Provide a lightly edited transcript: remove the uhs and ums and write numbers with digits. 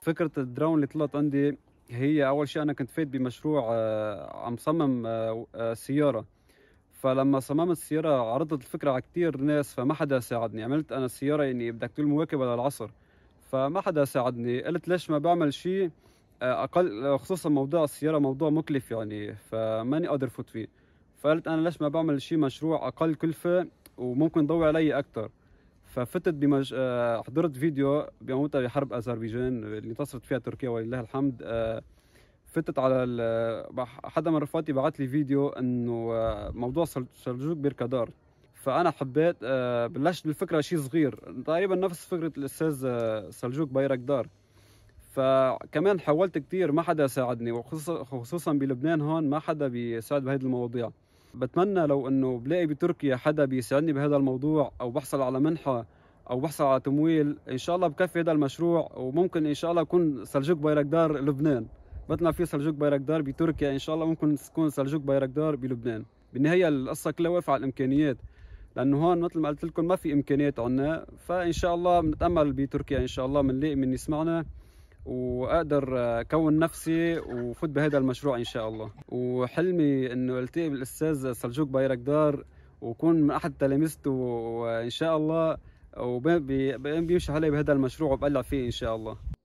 فكرة الدرون اللي طلعت عندي هي أول شيء أنا كنت فايت بمشروع عم صمم سيارة، فلما صممت السيارة عرضت الفكرة على كتير ناس فما حدا ساعدني. عملت أنا السيارة يعني بدك تقول مواكبة للعصر، فما حدا ساعدني. قلت ليش ما بعمل شيء أقل، خصوصا موضوع السيارة موضوع مكلف يعني فماني قادر فوت فيه. فقلت أنا ليش ما بعمل شيء مشروع أقل كلفة وممكن ضوي علي أكتر. ففتت حضرت فيديو بموتها بحرب أذربيجان اللي انتصرت فيها تركيا ولله الحمد. فتت على حدا من رفقاتي بعت لي فيديو انه موضوع سلجوق بركدار، فانا حبيت بلشت بالفكره شيء صغير تقريبا نفس فكره الاستاذ سلجوق بيركدار. فكمان حاولت كثير ما حدا ساعدني، وخصوصا بلبنان هون ما حدا بيساعد بهيدي المواضيع. بتمنى لو انه بلاقي بتركيا حدا بيساعدني بهذا الموضوع، او بحصل على منحه او بحصل على تمويل، ان شاء الله بكفي هذا المشروع. وممكن ان شاء الله يكون سلجوق بيركدار لبنان، بدنا في سلجوق بيركدار بتركيا، ان شاء الله ممكن تكون سلجوق بيركدار بلبنان. بالنهايه القصه كلها واقفه على الامكانيات، لانه هون مثل ما قلت لكم ما في امكانيات عنا. فان شاء الله بنتامل بتركيا، ان شاء الله بنلاقي من يسمعنا واقدر كون نفسي وفوت بهذا المشروع ان شاء الله. وحلمي انه التقي بالاستاذ سلجوق بيركدار وكون من احد تلاميذته وان شاء الله، وبيمشي علي بهذا المشروع وبقلع فيه ان شاء الله.